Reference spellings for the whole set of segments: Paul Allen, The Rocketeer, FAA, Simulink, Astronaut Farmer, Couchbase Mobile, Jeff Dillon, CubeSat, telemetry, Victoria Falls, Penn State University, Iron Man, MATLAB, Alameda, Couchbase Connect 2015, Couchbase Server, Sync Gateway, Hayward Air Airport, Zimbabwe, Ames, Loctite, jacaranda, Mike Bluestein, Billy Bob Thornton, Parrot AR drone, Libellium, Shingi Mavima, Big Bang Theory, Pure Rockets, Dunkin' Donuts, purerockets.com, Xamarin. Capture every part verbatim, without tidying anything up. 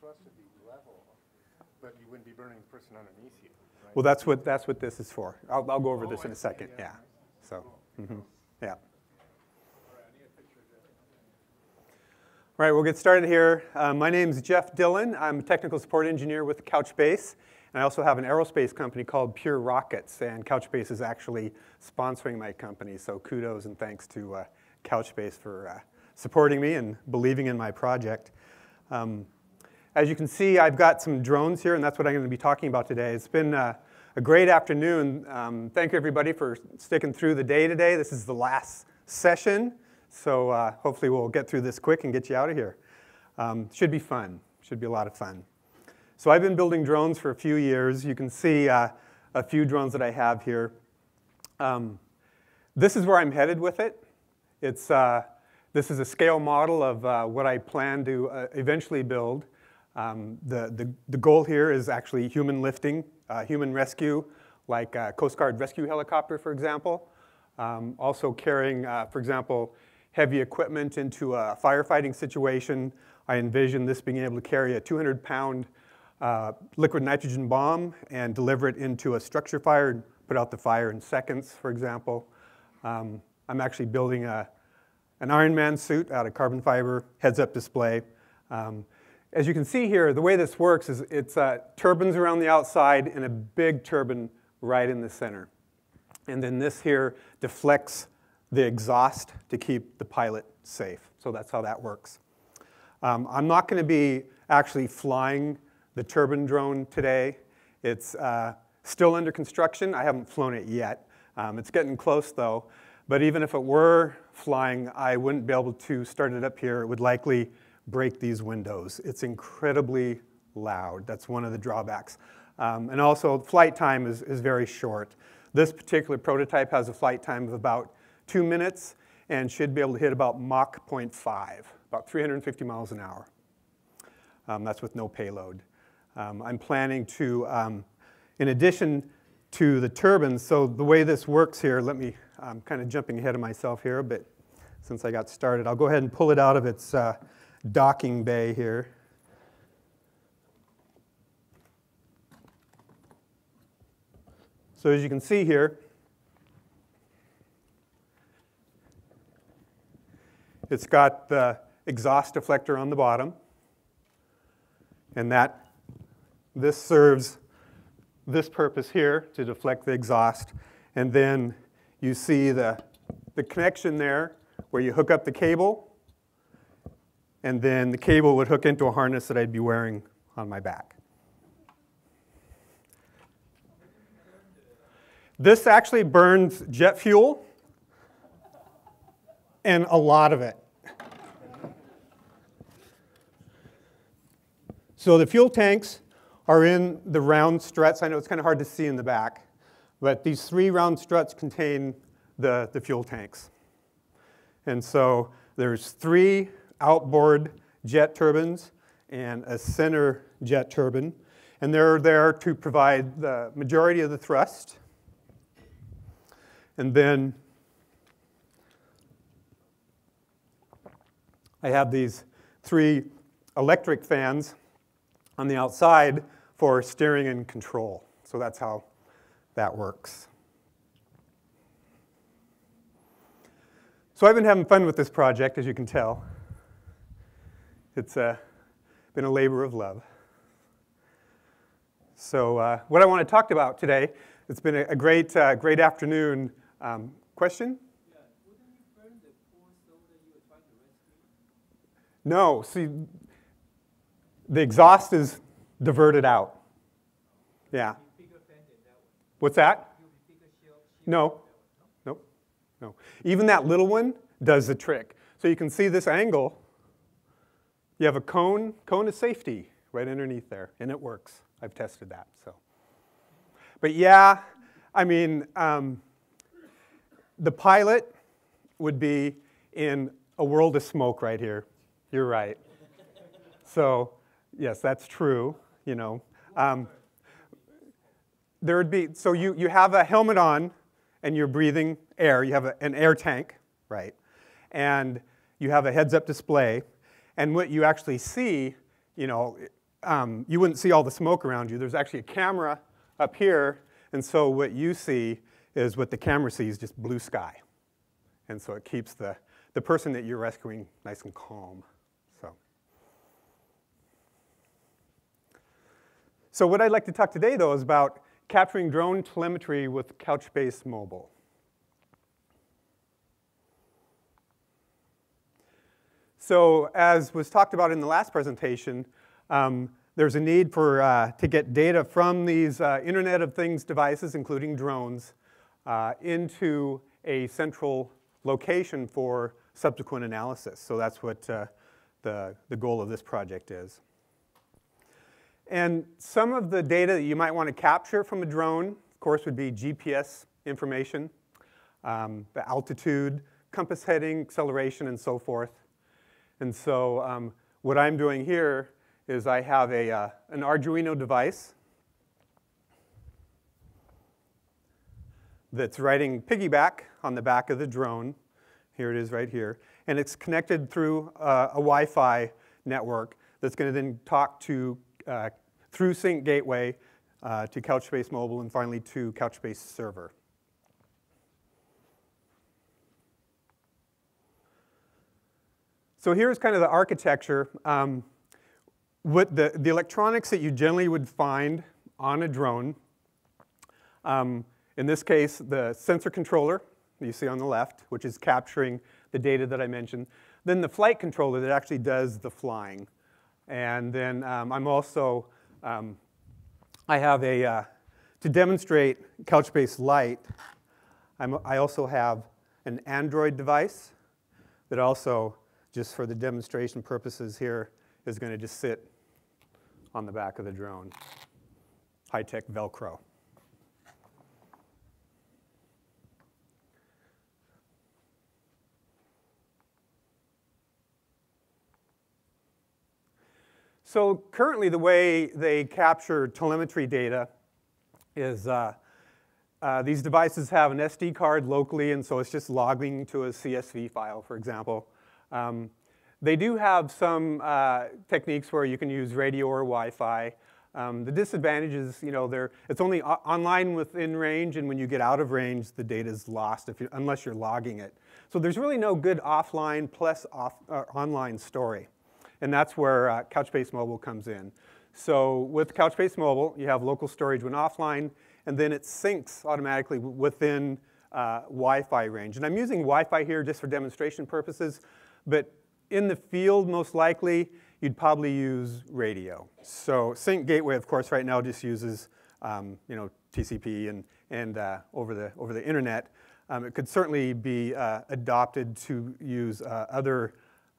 thrust would be level, but you wouldn't be burning the person underneath you. Right? Well, that's what that's what this is for. I'll, I'll go over oh, this in a second. Yeah. yeah. So, mm-hmm. yeah. All right, we'll get started here. Uh, my name is Jeff Dillon. I'm a technical support engineer with Couchbase. And I also have an aerospace company called Pure Rockets. And Couchbase is actually sponsoring my company. So kudos and thanks to uh, Couchbase for uh, supporting me and believing in my project. Um, as you can see, I've got some drones here. And that's what I'm going to be talking about today. It's been uh, a great afternoon. Um, thank you, everybody, for sticking through the day today. This is the last session. So uh, hopefully we'll get through this quick and get you out of here. Um, should be fun. Should be a lot of fun. So I've been building drones for a few years. You can see uh, a few drones that I have here. Um, this is where I'm headed with it. It's, uh, this is a scale model of uh, what I plan to uh, eventually build. Um, the, the, the goal here is actually human lifting, uh, human rescue, like a Coast Guard rescue helicopter, for example. Um, also carrying, uh, for example, heavy equipment into a firefighting situation. I envision this being able to carry a two hundred pound uh, liquid nitrogen bomb and deliver it into a structure fire and put out the fire in seconds, for example. Um, I'm actually building a, an Iron Man suit out of carbon fiber, heads-up display. Um, as you can see here, the way this works is it's uh, turbines around the outside and a big turbine right in the center. And then this here deflects the exhaust to keep the pilot safe. So that's how that works. Um, I'm not going to be actually flying the turbine drone today. It's uh, still under construction. I haven't flown it yet. Um, it's getting close, though. But even if it were flying, I wouldn't be able to start it up here. It would likely break these windows. It's incredibly loud. That's one of the drawbacks. Um, and also, flight time is, is very short. This particular prototype has a flight time of about two minutes, and should be able to hit about Mach zero point five, about three hundred fifty miles an hour. Um, that's with no payload. Um, I'm planning to, um, in addition to the turbines, so the way this works here, let me, I'm kind of jumping ahead of myself here, but since I got started, I'll go ahead and pull it out of its uh, docking bay here. So as you can see here, it's got the exhaust deflector on the bottom, and that this serves this purpose here to deflect the exhaust. And then you see the, the connection there where you hook up the cable, and then the cable would hook into a harness that I'd be wearing on my back. This actually burns jet fuel. And a lot of it. So the fuel tanks are in the round struts. I know it's kind of hard to see in the back, but these three round struts contain the, the fuel tanks. And so there's three outboard jet turbines and a center jet turbine. And they're there to provide the majority of the thrust. And then I have these three electric fans on the outside for steering and control. So that's how that works. So I've been having fun with this project, as you can tell. It's uh, been a labor of love. So uh, what I want to talk about today, it's been a great, uh, great afternoon. Um, question? No, see, the exhaust is diverted out. Yeah. What's that? No, no, no. Even that little one does the trick. So you can see this angle. You have a cone. Cone is safety right underneath there, and it works. I've tested that. So, but yeah, I mean, um, the pilot would be in a world of smoke right here. You're right. So, yes, that's true. You know, um, there would be so you you have a helmet on, and you're breathing air. You have a, an air tank, right? And you have a heads-up display, and what you actually see, you know, um, you wouldn't see all the smoke around you. There's actually a camera up here, and so what you see is what the camera sees, just blue sky. And so it keeps the, the person that you're rescuing nice and calm. So. so what I'd like to talk today, though, is about capturing drone telemetry with Couchbase Mobile. So as was talked about in the last presentation, um, there's a need for, uh, to get data from these uh, Internet of Things devices, including drones, uh, into a central location for subsequent analysis. So that's what uh, the, the goal of this project is. And some of the data that you might want to capture from a drone, of course, would be G P S information, um, the altitude, compass heading, acceleration, and so forth. And so um, what I'm doing here is I have a, uh, an Arduino device that's writing piggyback on the back of the drone. Here it is right here. And it's connected through uh, a Wi-Fi network that's going to then talk to, uh, through Sync Gateway, uh, to Couchbase Mobile, and finally to Couchbase Server. So here's kind of the architecture. Um, what the, the electronics that you generally would find on a drone, um, in this case, the sensor controller that you see on the left, which is capturing the data that I mentioned. Then the flight controller that actually does the flying. And then um, I'm also, um, I have a, uh, to demonstrate Couchbase Lite, I'm, I also have an Android device that also, just for the demonstration purposes here, is going to just sit on the back of the drone. High-tech Velcro. So currently, the way they capture telemetry data is uh, uh, these devices have an S D card locally, and so it's just logging to a C S V file, for example. Um, they do have some uh, techniques where you can use radio or Wi-Fi. Um, the disadvantage is, you know, they're, it's only online within range, and when you get out of range, the data is lost if you, unless you're logging it. So there's really no good offline plus off, uh, online story, and that's where uh, Couchbase Mobile comes in. So with Couchbase Mobile, you have local storage when offline, and then it syncs automatically within uh, Wi-Fi range. And I'm using Wi-Fi here just for demonstration purposes. But in the field, most likely, you'd probably use radio. So Sync Gateway, of course, right now just uses um, you know, T C P and, and uh, over, the, over the internet. Um, it could certainly be uh, adopted to use uh, other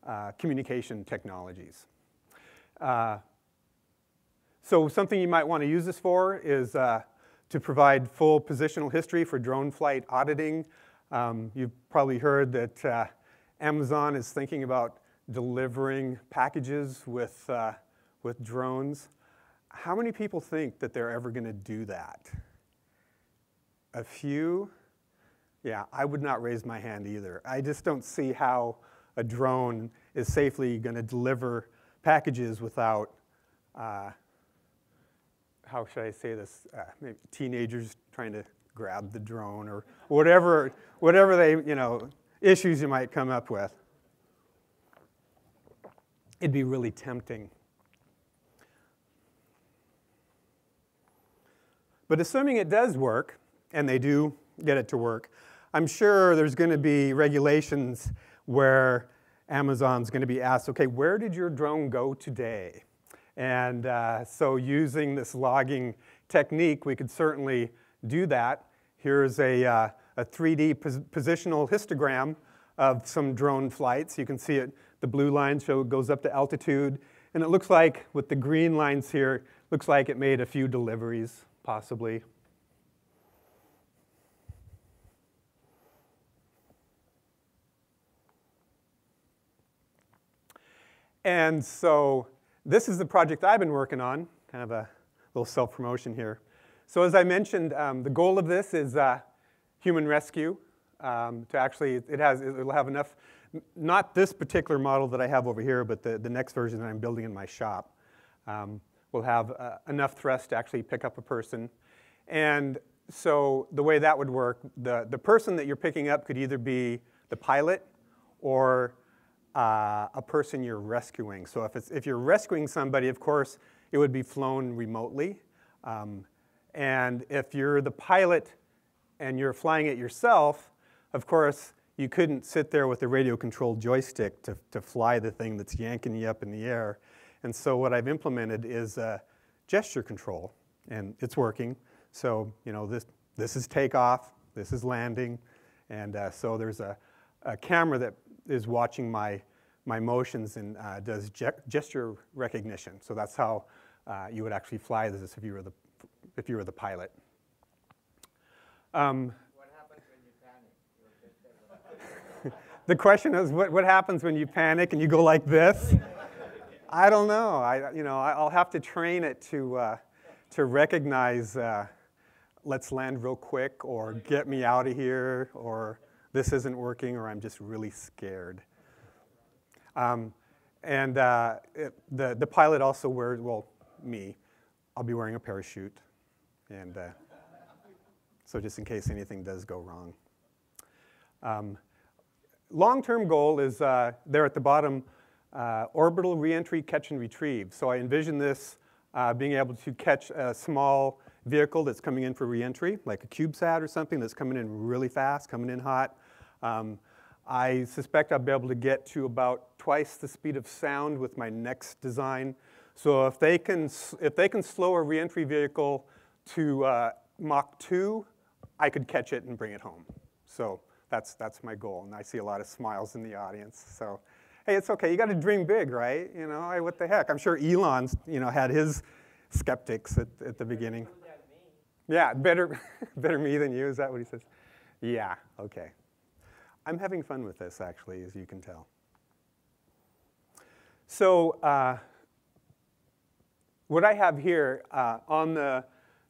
uh, communication technologies. Uh, so something you might want to use this for is uh, to provide full positional history for drone flight auditing. Um, you've probably heard that uh, Amazon is thinking about delivering packages with, uh, with drones. How many people think that they're ever going to do that? A few? Yeah, I would not raise my hand either. I just don't see how a drone is safely going to deliver packages without, uh, how should I say this, uh, maybe teenagers trying to grab the drone or whatever, whatever they, you know, issues you might come up with. It'd be really tempting. But assuming it does work, and they do get it to work, I'm sure there's going to be regulations where Amazon's going to be asked, okay, where did your drone go today? And uh, so using this logging technique, we could certainly do that. Here's a uh, a three D positional histogram of some drone flights. You can see it, the blue line show it goes up to altitude. And it looks like, with the green lines here, looks like it made a few deliveries, possibly. And so this is the project I've been working on, kind of a little self-promotion here. So as I mentioned, um, the goal of this is uh, human rescue, um, to actually, it has, it'll have enough, not this particular model that I have over here, but the, the next version that I'm building in my shop. Um, will have uh, enough thrust to actually pick up a person. And so the way that would work, the, the person that you're picking up could either be the pilot or uh, a person you're rescuing. So if, it's, if you're rescuing somebody, of course, it would be flown remotely. Um, and if you're the pilot and you're flying it yourself, of course, you couldn't sit there with a radio-controlled joystick to, to fly the thing that's yanking you up in the air. And so what I've implemented is uh, gesture control, and it's working. So you know this this is takeoff, this is landing, and uh, so there's a, a camera that is watching my my motions and uh, does ge gesture recognition. So that's how uh, you would actually fly this if you were the if you were the pilot. Um, what happens when you panic? The question is what what happens when you panic and you go like this? I don't know. I you know I'll have to train it to. Uh, to recognize, uh, let's land real quick, or get me out of here, or this isn't working, or I'm just really scared. Um, and uh, it, the, the pilot also wears, well, me, I'll be wearing a parachute. And uh, so just in case anything does go wrong. Um, long-term goal is uh, there at the bottom, uh, orbital reentry, catch and retrieve. So I envision this Uh, being able to catch a small vehicle that's coming in for reentry, like a CubeSat or something that's coming in really fast, coming in hot. Um, I suspect I'll be able to get to about twice the speed of sound with my next design. So if they can, if they can slow a reentry vehicle to uh, Mach two, I could catch it and bring it home. So that's that's my goal, and I see a lot of smiles in the audience. So. Hey, it's okay, you gotta dream big, right? You know, hey, what the heck? I'm sure Elon's, you know, had his skeptics at, at the beginning. Yeah, better, better me than you, is that what he says? Yeah, okay. I'm having fun with this, actually, as you can tell. So uh, what I have here uh, on the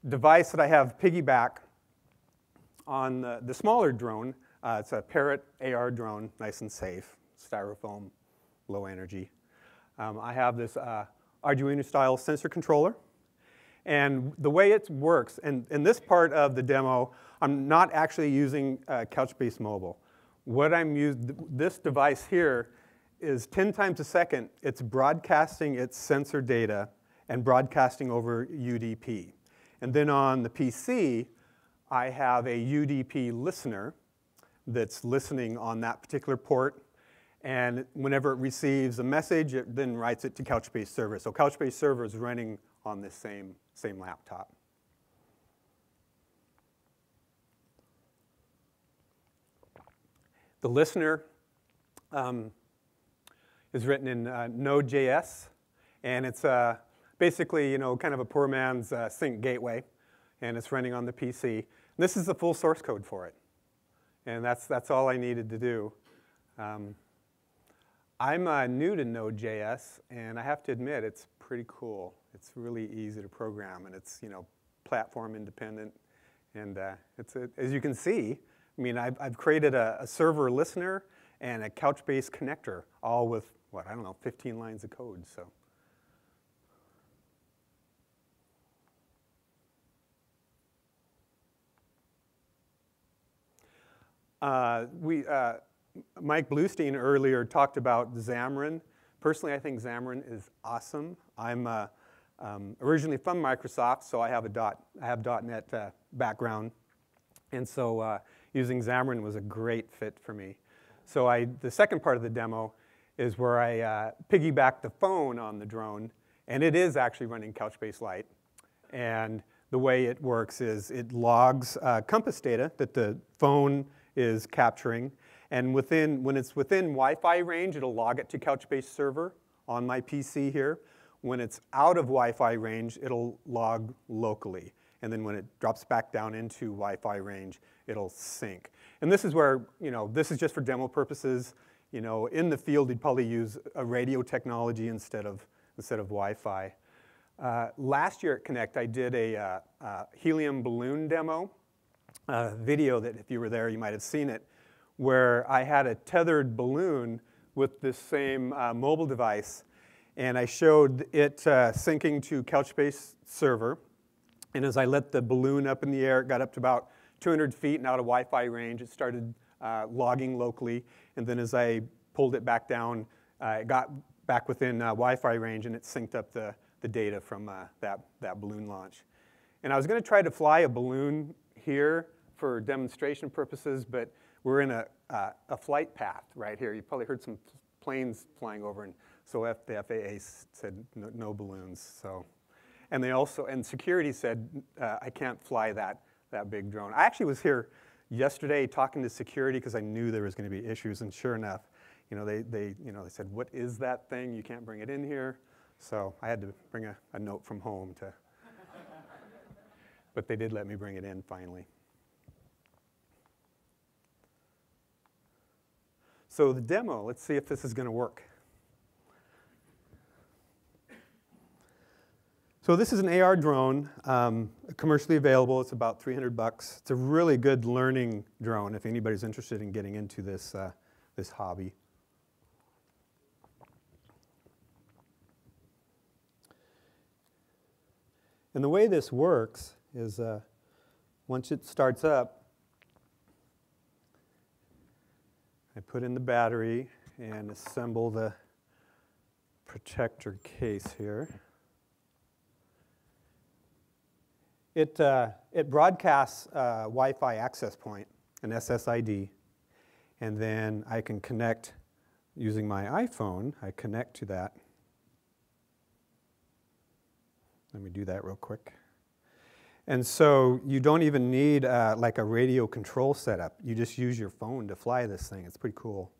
device that I have piggyback on the, the smaller drone, uh, it's a Parrot A R drone, nice and safe, styrofoam. Low energy. Um, I have this uh, Arduino-style sensor controller. And the way it works, and in this part of the demo, I'm not actually using uh, Couchbase Mobile. What I'm using, this device here, is ten times a second. It's broadcasting its sensor data and broadcasting over U D P. And then on the P C, I have a U D P listener that's listening on that particular port. And whenever it receives a message, it then writes it to Couchbase Server. So Couchbase Server is running on this same, same laptop. The listener um, is written in uh, Node dot J S. And it's uh, basically, you know, kind of a poor man's uh, Sync Gateway. And it's running on the P C. And this is the full source code for it. And that's, that's all I needed to do. Um, I'm uh, new to Node dot J S, and I have to admit, it's pretty cool. It's really easy to program, and it's, you know, platform independent. And uh, it's a, as you can see, I mean, I've, I've created a, a server listener and a Couchbase connector, all with, what, I don't know, fifteen lines of code. So. Uh, we... Uh, Mike Bluestein earlier talked about Xamarin. Personally, I think Xamarin is awesome. I'm uh, um, originally from Microsoft, so I have a dot, I have .NET uh, background, and so uh, using Xamarin was a great fit for me. So I, the second part of the demo is where I uh, piggybacked the phone on the drone, and it is actually running Couchbase Lite. And the way it works is it logs uh, compass data that the phone is capturing. And within, when it's within Wi-Fi range, it'll log it to Couchbase Server on my P C here. When it's out of Wi-Fi range, it'll log locally. And then when it drops back down into Wi-Fi range, it'll sync. And this is where, you know, this is just for demo purposes. You know, in the field, you'd probably use a radio technology instead of, instead of Wi-Fi. Uh, last year at Connect, I did a uh, uh, helium balloon demo, a video that if you were there, you might have seen it, where I had a tethered balloon with this same uh, mobile device. and I showed it uh, syncing to Couchbase server. And as I let the balloon up in the air, it got up to about two hundred feet and out of Wi-Fi range. It started uh, logging locally. And then as I pulled it back down, uh, it got back within uh, Wi-Fi range, and it synced up the, the data from uh, that, that balloon launch. And I was going to try to fly a balloon here for demonstration purposes, but we're in a, uh, a flight path right here. You probably heard some planes flying over, and so F the F A A said no, no balloons. So, and they also, and security said, uh, I can't fly that, that big drone. I actually was here yesterday talking to security because I knew there was going to be issues, and sure enough, you know, they, they, you know, they said, what is that thing? You can't bring it in here. So I had to bring a, a note from home to, but they did let me bring it in finally. So the demo, let's see if this is going to work. So this is an A R drone, um, commercially available. It's about three hundred bucks. It's a really good learning drone if anybody's interested in getting into this, uh, this hobby. And the way this works is uh, once it starts up, I put in the battery and assemble the protector case here. It, uh, it broadcasts a Wi-Fi access point, an S S I D, and then I can connect using my iPhone. I connect to that. Let me do that real quick. And so you don't even need uh, like a radio control setup. You just use your phone to fly this thing. It's pretty cool.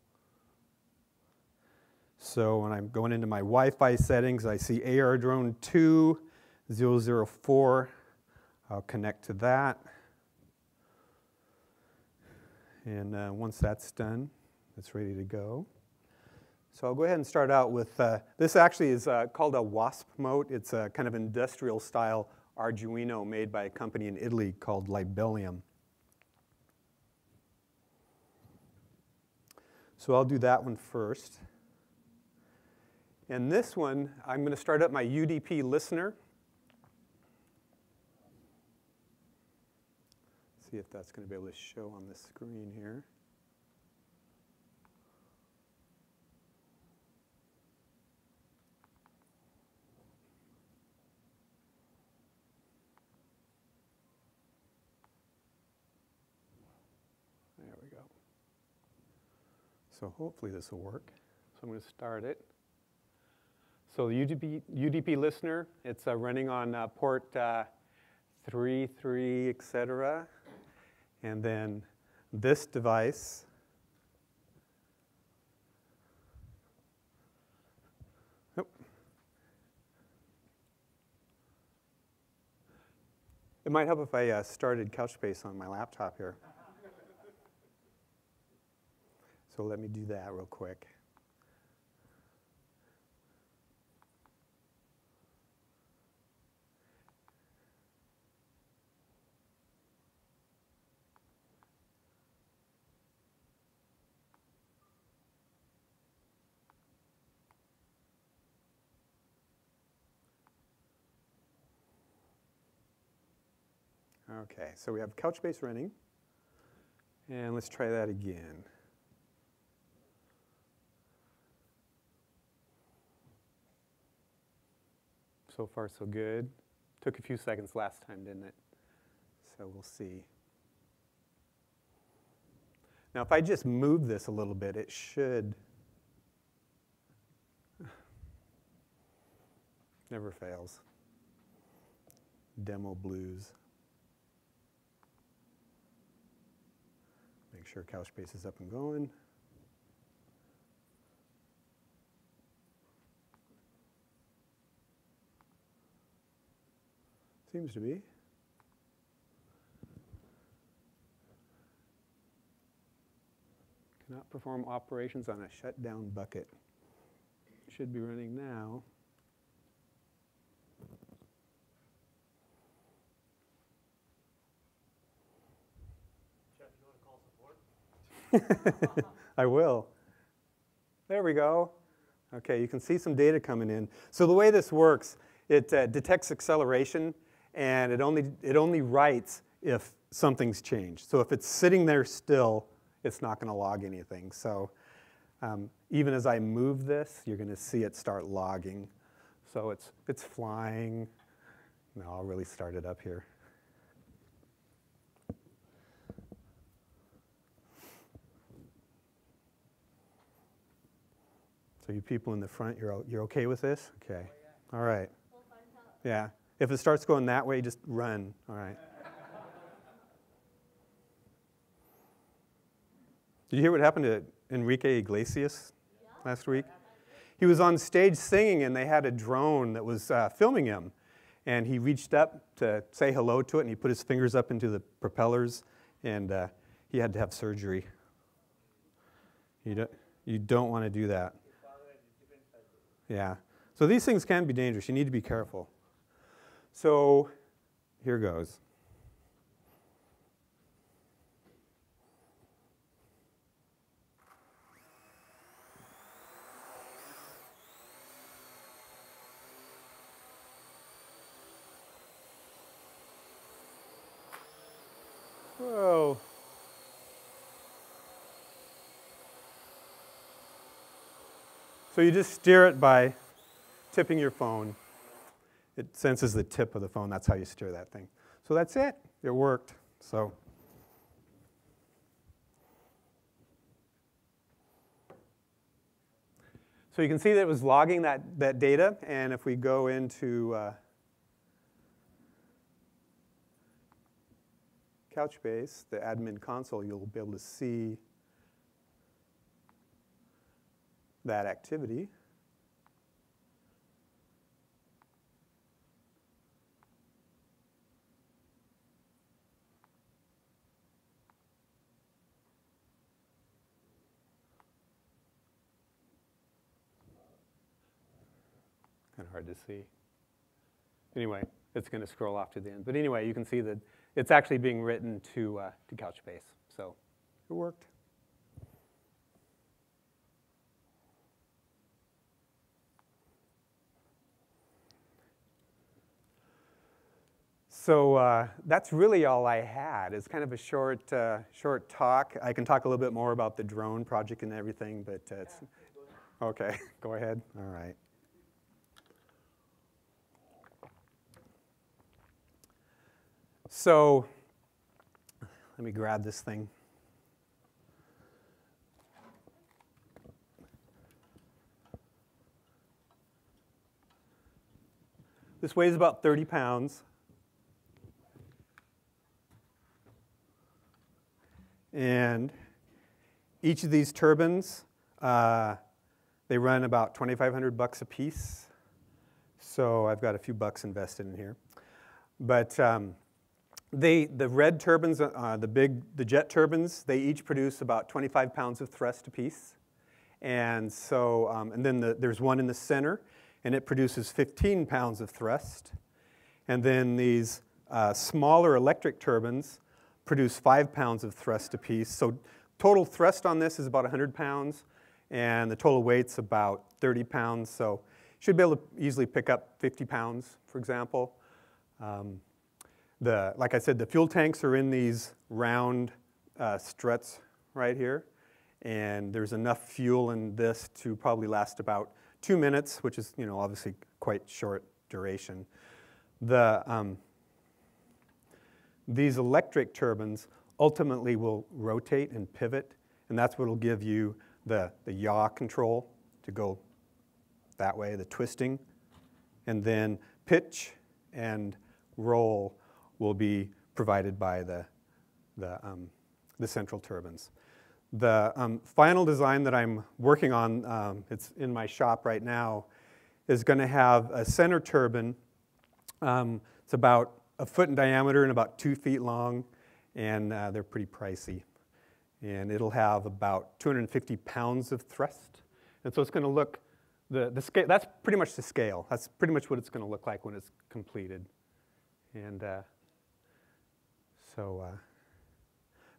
So when I'm going into my Wi-Fi settings, I see A R drone two zero zero four. I'll connect to that. And uh, once that's done, it's ready to go. So I'll go ahead and start out with, uh, this actually is uh, called a WASP mote. It's a kind of industrial style Arduino made by a company in Italy called Libellium. So I'll do that one first. And this one, I'm going to start up my U D P listener. See if that's going to be able to show on the screen here. So hopefully this will work. So I'm going to start it. So the U D P, U D P listener, it's uh, running on uh, port uh, three three, et cetera. And then this device oh. It might help if I uh, started Couchbase on my laptop here. So let me do that real quick. Okay, so we have Couchbase running. And let's try that again. So far, so good. Took a few seconds last time, didn't it? So we'll see. Now, if I just move this a little bit, it should never fails. Demo blues. Make sure Couchbase is up and going. Seems to be. Cannot perform operations on a shutdown bucket. Should be running now. Jeff, you want to call support? I will. There we go. Okay, you can see some data coming in. So the way this works, it uh, detects acceleration, and it only, it only writes if something's changed. So if it's sitting there still, it's not going to log anything. So um, even as I move this, you're going to see it start logging. So it's, it's flying. No, I'll really start it up here. So you people in the front, you're, you're OK with this? OK. All right. Yeah. If it starts going that way, just run. All right. Did you hear what happened to Enrique Iglesias last week? He was on stage singing, and they had a drone that was uh, filming him. And he reached up to say hello to it, and he put his fingers up into the propellers, and uh, he had to have surgery. You don't, you don't want to do that. Yeah. So these things can be dangerous. You need to be careful. So here goes. Whoa. So you just steer it by tipping your phone. It senses the tip of the phone. That's how you steer that thing. So that's it. It worked. So so you can see that it was logging that, that data. And if we go into uh, Couchbase, the admin console, you'll be able to see that activity. Kind of hard to see. Anyway, it's going to scroll off to the end. But anyway, you can see that it's actually being written to, uh, to Couchbase. So it worked. So uh, that's really all I had. It's kind of a short, uh, short talk. I can talk a little bit more about the drone project and everything, but uh, it's OK. Go ahead. All right. So let me grab this thing. This weighs about thirty pounds. And each of these turbines, uh, they run about twenty-five hundred bucks a piece. So I've got a few bucks invested in here. But um, They, the red turbines, uh, the big, the jet turbines, they each produce about twenty-five pounds of thrust apiece. And so, um, and then the, there's one in the center, and it produces fifteen pounds of thrust. And then these uh, smaller electric turbines produce five pounds of thrust apiece. So total thrust on this is about one hundred pounds, and the total weight's about thirty pounds. So you should be able to easily pick up fifty pounds, for example. Um, The, like I said, the fuel tanks are in these round uh, struts right here. And there's enough fuel in this to probably last about two minutes, which is, you know, obviously quite short duration. The, um, these electric turbines ultimately will rotate and pivot. And that's what will give you the, the yaw control to go that way, the twisting. And then pitch and roll will be provided by the, the, um, the central turbines. The um, final design that I'm working on, um, it's in my shop right now, is going to have a center turbine. Um, it's about a foot in diameter and about two feet long, and uh, they're pretty pricey. And it'll have about two hundred fifty pounds of thrust. And so it's going to look, the, the scale, that's pretty much the scale. That's pretty much what it's going to look like when it's completed. And uh, so, uh,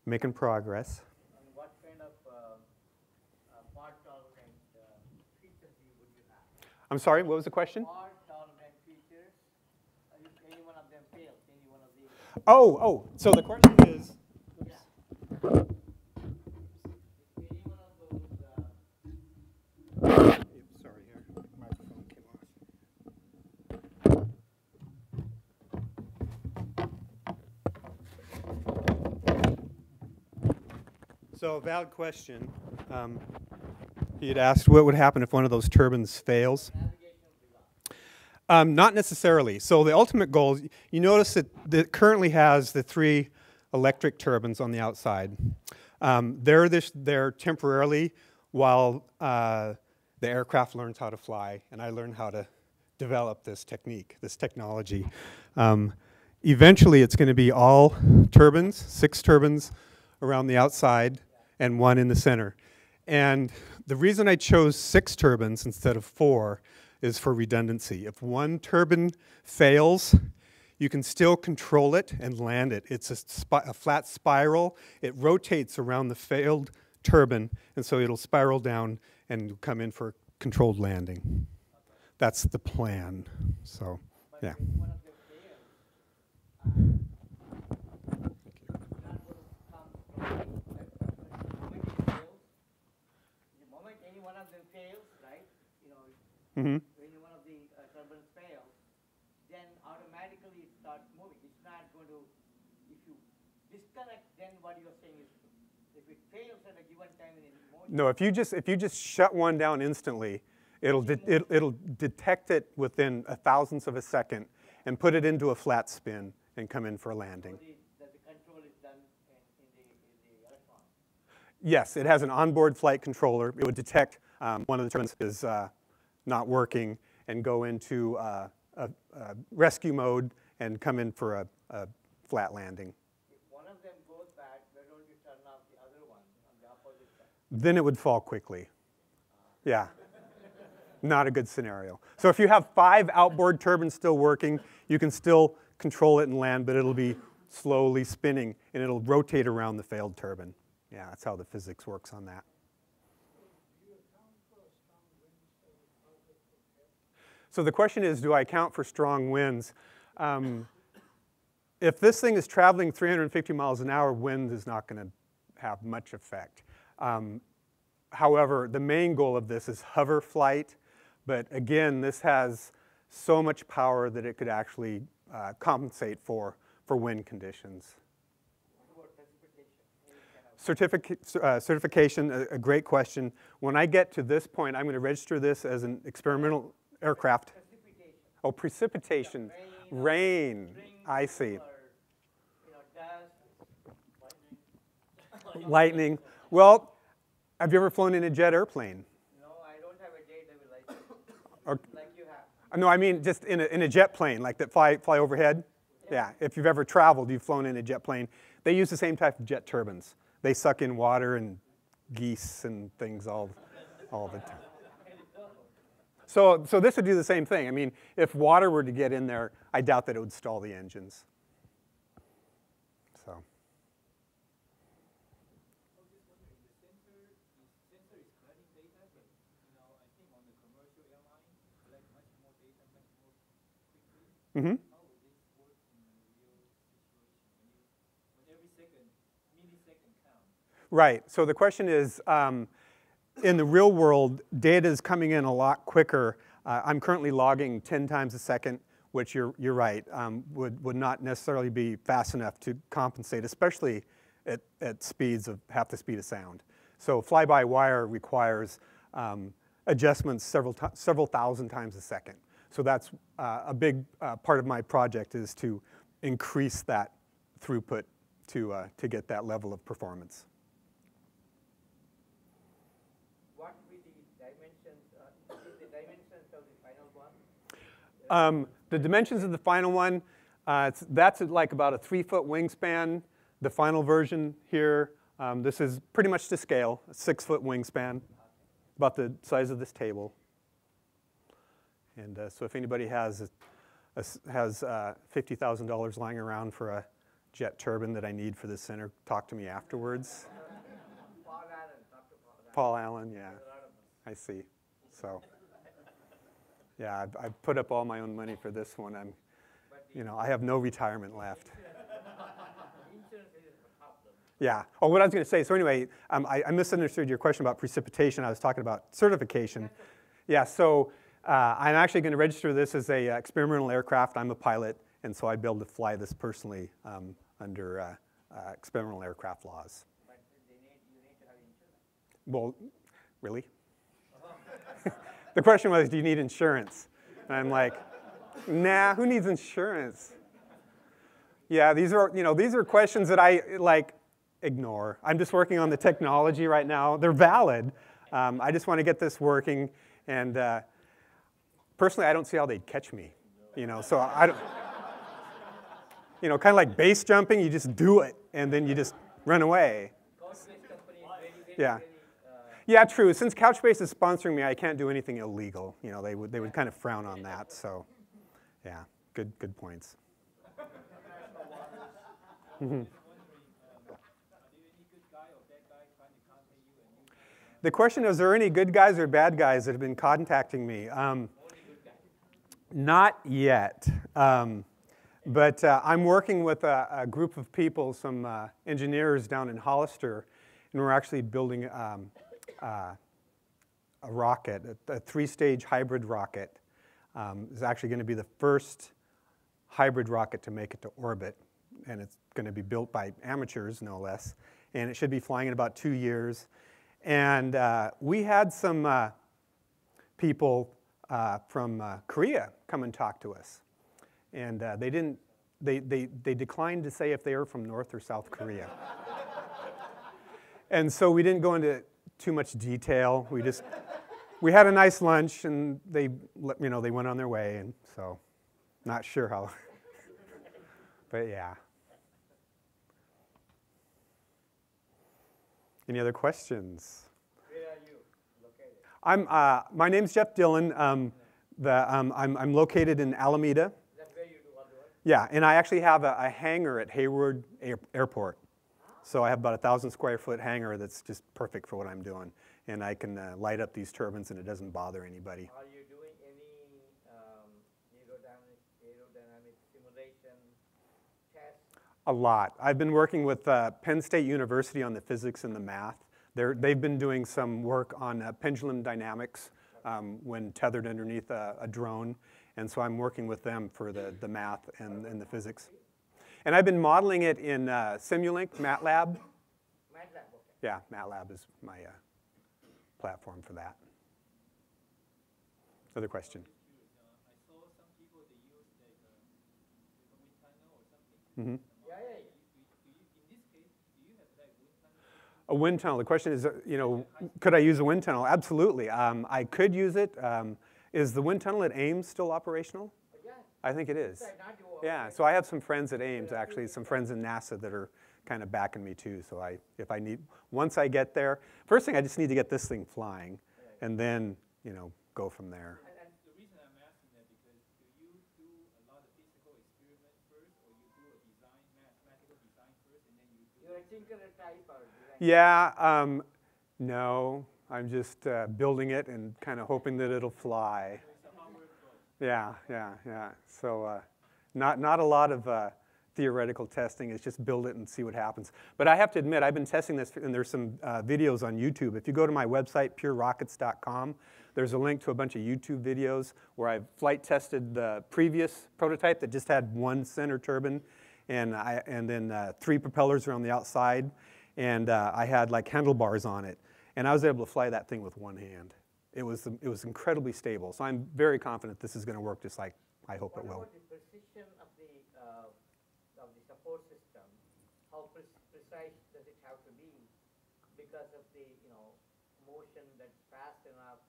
making progress. And what kind of uh, uh, part or kind of, uh, features you would I'm sorry, what was the question? Are downrank features, any one of them failed, any one of these? Oh, oh, so the question is, yeah. Any one of those, uh... sorry, here, the microphone came off. So a valid question. Um, He had asked what would happen if one of those turbines fails. Um, not necessarily. So the ultimate goal, you notice that it currently has the three electric turbines on the outside. Um, they're this, they're temporarily while uh, the aircraft learns how to fly, and I learn how to develop this technique, this technology. Um, eventually it's going to be all turbines, six turbines around the outside and one in the center. And the reason I chose six turbines instead of four is for redundancy. If one turbine fails, you can still control it and land it. It's a, spi a flat spiral. It rotates around the failed turbine, and so it'll spiral down and come in for controlled landing. Okay. That's the plan. So, but yeah. Mm-hmm. When one of the uh, turbines fails, then automatically it starts moving. It's not going to, if you disconnect, then what you're saying is, if it fails at a given time in motion. No, if you just if you just shut one down instantly, it'll de it, it'll detect it within a thousandth of a second and put it into a flat spin and come in for a landing. So the, that the control is done in, in the, in the electron. Yes, it has an onboard flight controller. It would detect um, one of the turbines is. Uh, not working, and go into uh, a, a rescue mode and come in for a, a flat landing. If one of them goes bad, why don't you turn off the other one on the opposite side? Then it would fall quickly. Yeah. Not a good scenario. So if you have five outboard turbines still working, you can still control it and land, but it'll be slowly spinning, and it'll rotate around the failed turbine. Yeah, that's how the physics works on that. So the question is, do I account for strong winds? Um, if this thing is traveling three hundred fifty miles an hour, wind is not going to have much effect. Um, however, the main goal of this is hover flight. But again, this has so much power that it could actually uh, compensate for, for wind conditions. Certific uh, certification, a, a great question. When I get to this point, I'm going to register this as an experimental aircraft. Precipitation. Oh, precipitation. Yeah, rain. rain. I see. Or, you know, dust, lightning. Lightning. Well, have you ever flown in a jet airplane? No, I don't have a jet that will like, like you have. No, I mean just in a, in a jet plane, like that fly, fly overhead. Yeah. yeah, if you've ever traveled, you've flown in a jet plane. They use the same type of jet turbines. They suck in water and geese and things all, all the time. So, so this would do the same thing. I mean, if water were to get in there, I doubt that it would stall the engines. So. Mm-hmm. Right. So the question is, um, in the real world, data is coming in a lot quicker. Uh, I'm currently logging ten times a second, which you're, you're right, um, would, would not necessarily be fast enough to compensate, especially at, at speeds of half the speed of sound. So fly-by-wire requires um, adjustments several, several thousand times a second. So that's uh, a big uh, part of my project is to increase that throughput to, uh, to get that level of performance. Um, the dimensions of the final one, uh, it's, that's like about a three-foot wingspan. The final version here, um, this is pretty much to scale, a six-foot wingspan, about the size of this table. And uh, so if anybody has, a, a, has uh, fifty thousand dollars lying around for a jet turbine that I need for the center, talk to me afterwards. Paul Allen, Doctor Paul Allen. Paul Allen, yeah, I see, so. Yeah, I've, I've put up all my own money for this one. I'm, you know, I have no retirement left. Yeah. Oh, what I was going to say. So anyway, um, I, I misunderstood your question about precipitation. I was talking about certification. Yeah. So uh, I'm actually going to register this as a uh, experimental aircraft. I'm a pilot, and so I'd be able to fly this personally um, under uh, uh, experimental aircraft laws. But they need, you need to have insurance. Well, really? The question was, do you need insurance? And I'm like, nah, who needs insurance? Yeah, these are, you know, these are questions that I like ignore. I'm just working on the technology right now. They're valid. Um, I just want to get this working. And uh, personally, I don't see how they'd catch me. You know, so I don't. You know, kind of like base jumping, you just do it, and then you just run away. Yeah. Yeah, true. Since Couchbase is sponsoring me, I can't do anything illegal. You know, they would they would kind of frown on that. So, yeah, good good points. Mm-hmm. The question is, are there any good guys or bad guys that have been contacting me? Um, not yet, um, but uh, I'm working with a, a group of people, some uh, engineers down in Hollister, and we're actually building. Um, Uh, a rocket, a, a three-stage hybrid rocket, um, is actually going to be the first hybrid rocket to make it to orbit, and it's going to be built by amateurs, no less, and it should be flying in about two years. And uh, we had some uh, people uh, from uh, Korea come and talk to us, and uh, they didn't, they, they, they declined to say if they were from North or South Korea. And so we didn't go into too much detail. We just we had a nice lunch, and they you know they went on their way, and so not sure how. But yeah. Any other questions? Where are you located? I'm uh, my name's Jeff Dillon. Um, the um, I'm I'm located in Alameda. That's where you do all the work? Yeah, and I actually have a, a hangar at Hayward Air Airport. So I have about a thousand square foot hangar that's just perfect for what I'm doing, and I can uh, light up these turbines, and it doesn't bother anybody. Are you doing any um, aerodynamic, aerodynamic simulation tests? A lot. I've been working with uh, Penn State University on the physics and the math. They're, they've been doing some work on uh, pendulum dynamics um, when tethered underneath a, a drone, and so I'm working with them for the the math and, and the physics. And I've been modeling it in uh, Simulink, MATLAB. MATLAB, okay. Yeah, MATLAB is my uh, platform for that. Other question? I saw some people, they use like a wind tunnel or something. Yeah, yeah. In this case, do you have like wind tunnel? A wind tunnel. The question is, you know, could I use a wind tunnel? Absolutely. Um, I could use it. Um, is the wind tunnel at Ames still operational? I think it is. Yeah, so I have some friends at Ames, actually, some friends in NASA that are kind of backing me too. So I, if I need, once I get there, first thing I just need to get this thing flying, and then you know go from there. And the reason I'm asking that because do you do a lot of physical experiment first, or you do a design, mathematical design first, and then you do? You're a thinker type, or design? Yeah, um, no, I'm just uh, building it and kind of hoping that it'll fly. Yeah, yeah, yeah. So uh, not, not a lot of uh, theoretical testing. It's just build it and see what happens. But I have to admit, I've been testing this, and there's some uh, videos on YouTube. If you go to my website, pure rockets dot com, there's a link to a bunch of YouTube videos where I've flight tested the previous prototype that just had one center turbine and, I, and then uh, three propellers around the outside. And uh, I had like handlebars on it. And I was able to fly that thing with one hand. It was, it was incredibly stable. So I'm very confident this is going to work just like I hope it will. What about the precision of the, uh, of the support system? How pre precise does it have to be because of the you know, motion that's fast enough,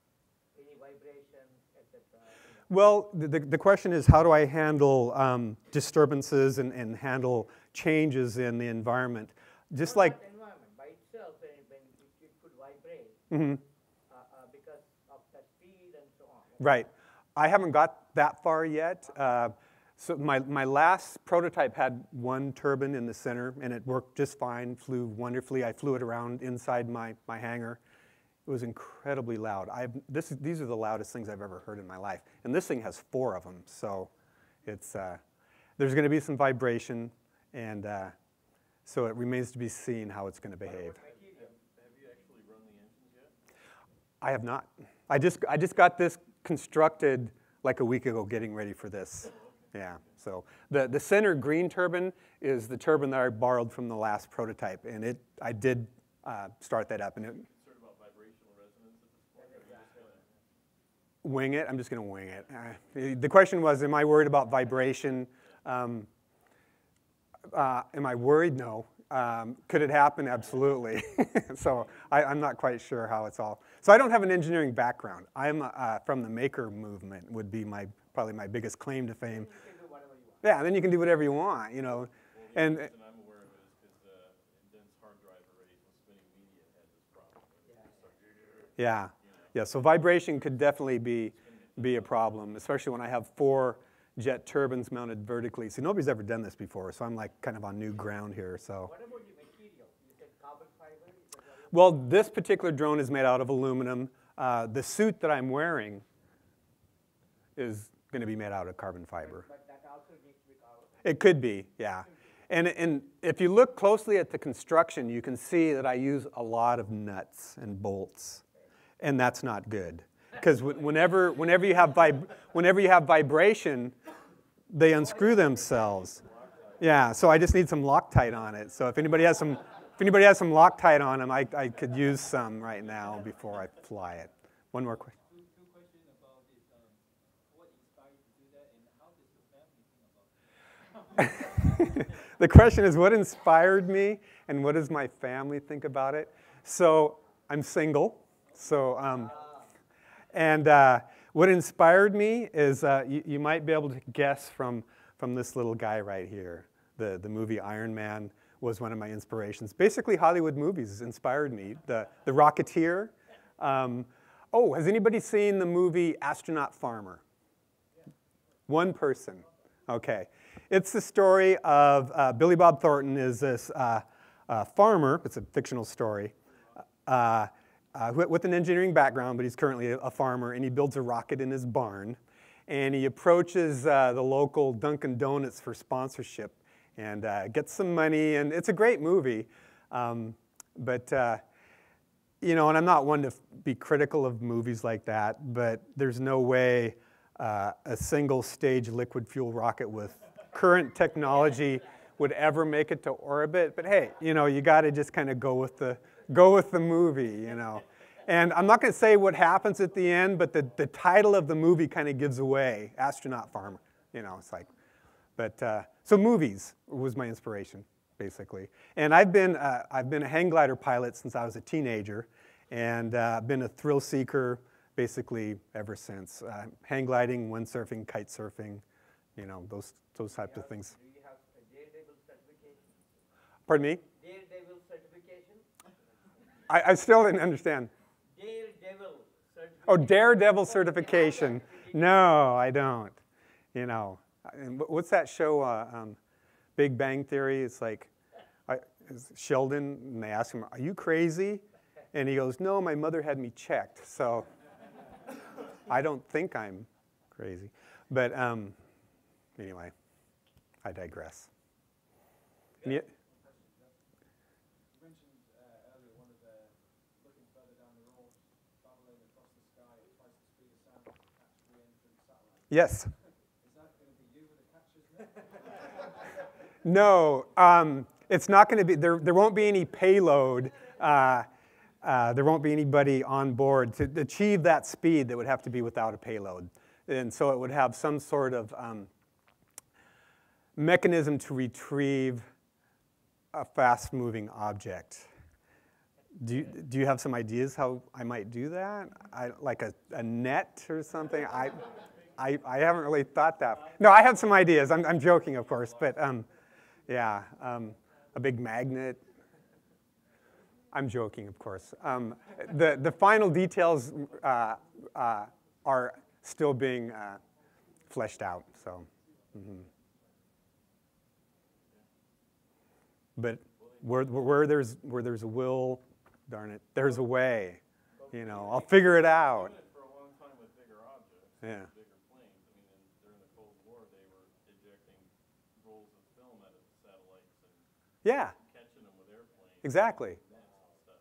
any vibrations, et cetera? Well, the, the question is how do I handle um, disturbances and, and handle changes in the environment? Just like the environment by itself, when it could vibrate. Mm-hmm. Right. I haven't got that far yet. Uh, so my, my last prototype had one turbine in the center, and it worked just fine, flew wonderfully. I flew it around inside my, my hangar, It was incredibly loud. I, this, these are the loudest things I've ever heard in my life. And this thing has four of them, so it's, uh, there's going to be some vibration, and uh, so it remains to be seen how it's going to behave. Have you actually run the engines yet? I have not. I just, I just got this constructed like a week ago getting ready for this. Yeah, so the, the center green turbine is the turbine that I borrowed from the last prototype, and it, I did uh, start that up. And it, Wing it? I'm just going to wing it. Uh, the question was, am I worried about vibration? Um, uh, am I worried? No. Um, could it happen? Absolutely. So I, I'm not quite sure how it's all. So I don't have an engineering background. I'm uh, from the maker movement would be my probably my biggest claim to fame. You can do whatever you want. Yeah, then you can do whatever you want, you know. Well, the and reason I'm aware of it is because uh, Den's hard drive arrays and spinning media had this problem. Yeah. Yeah, so vibration could definitely be, be a problem, especially when I have four jet turbines mounted vertically. See, nobody's ever done this before, so I'm like kind of on new ground here. So. What about your material? You said carbon fiber? Well, this particular drone is made out of aluminum. Uh, the suit that I'm wearing is going to be made out of carbon fiber. But that also needs to be carbon fiber. It could be, yeah. And, and if you look closely at the construction, you can see that I use a lot of nuts and bolts. And that's not good, because whenever whenever you have vib whenever you have vibration, they unscrew themselves. Yeah, so I just need some Loctite on it. So if anybody has some if anybody has some Loctite on them, I I could use some right now before I fly it. One more question. Two, two questions about this. Um, what inspired you to do that, and how did your family think about it? The question is, what inspired me, and what does my family think about it? So I'm single. So, um, and uh, what inspired me is uh, you, you might be able to guess from, from this little guy right here. The, the movie Iron Man was one of my inspirations. Basically, Hollywood movies inspired me. The, the Rocketeer. Um, oh, has anybody seen the movie Astronaut Farmer? One person. Okay. It's the story of uh, Billy Bob Thornton is this uh, uh, farmer. It's a fictional story. Uh, Uh, with an engineering background, but he's currently a farmer, and he builds a rocket in his barn. And he approaches uh, the local Dunkin' Donuts for sponsorship and uh, gets some money. And it's a great movie. Um, but, uh, you know, and I'm not one to be critical of movies like that, but there's no way uh, a single-stage liquid fuel rocket with current technology would ever make it to orbit. But hey, you know, you got to just kind of go with the Go with the movie, you know. And I'm not going to say what happens at the end, but the, the title of the movie kind of gives away, Astronaut Farmer. You know, it's like, but, uh, so movies was my inspiration, basically. And I've been, uh, I've been a hang glider pilot since I was a teenager, and uh, been a thrill seeker, basically, ever since. Uh, hang gliding, windsurfing, kite surfing, you know, those, those types of things. Do you have a Daredevil certification? Pardon me? Daredevil certification? I, I still didn't understand. Daredevil certification. Oh, Daredevil certification. No, I don't. You know, what's that show, uh, um, Big Bang Theory? It's like I, it's Sheldon, and they ask him, are you crazy? And he goes, no, my mother had me checked. So I don't think I'm crazy. But um, anyway, I digress. And yet, yes. Is that going to be you with the catches? No, um, it's not going to be. There, there won't be any payload. Uh, uh, there won't be anybody on board to achieve that speed. That would have to be without a payload, and so it would have some sort of um, mechanism to retrieve a fast-moving object. Do you, do you have some ideas how I might do that? I, like a, a net or something? I. I, I haven't really thought that. No, I have some ideas. I'm, I'm joking, of course, but um, yeah, um, a big magnet. I'm joking, of course. Um, the, the final details uh, uh, are still being uh, fleshed out, so. Mm-hmm. But where, where, there's, where there's a will, darn it, there's a way. But You know, I'll figure it out. For a long time with bigger objects, yeah. Bigger planes. I mean, during the Cold War, they were ejecting rolls of film out of the satellites and yeah. catching them with airplanes. Exactly.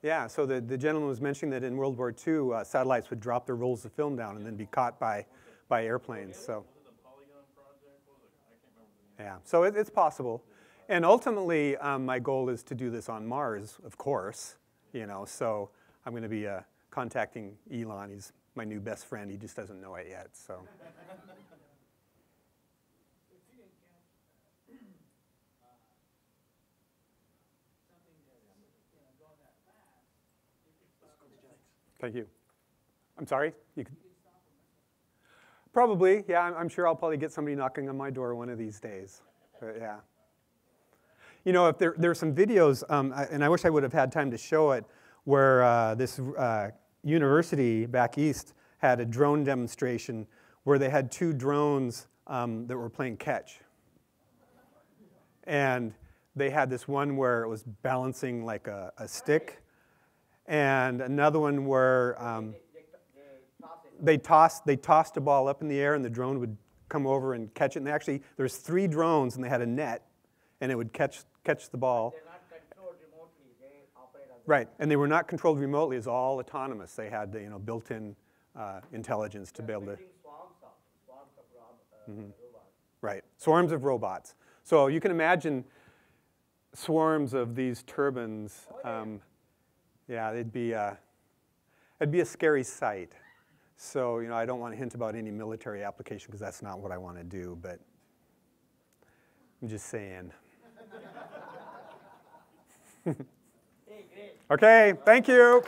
Yeah, so the, the gentleman was mentioning that in World War Two, uh, satellites would drop their rolls of film down and then be caught by, by airplanes. So. Yeah, so it, it's possible. And ultimately, um, my goal is to do this on Mars, of course. You know, so I'm going to be uh, contacting Elon. He's my new best friend. He just doesn't know it yet. So. Thank you. I'm sorry? You could... Probably, yeah. I'm, I'm sure I'll probably get somebody knocking on my door one of these days. But, yeah. You know, if there, there are some videos, um, I, and I wish I would have had time to show it, where uh, this uh, university back east had a drone demonstration where they had two drones um, that were playing catch. And they had this one where it was balancing like a, a stick, and another one where um, they tossed they tossed a ball up in the air and the drone would come over and catch it. And they actually, there's three drones and they had a net and it would catch catch the ball. They're not controlled remotely. They operate on the right, and they were not controlled remotely. It's all autonomous. They had the, you know, built-in uh, intelligence to be able to. Swarms of, swarms of rob, uh, mm-hmm. robots. Right, swarms of robots. So you can imagine swarms of these turbines. Oh, yeah. Um, Yeah, it'd be a, it'd be a scary sight. So, you know, I don't want to hint about any military application because that's not what I want to do, but I'm just saying. Okay, thank you.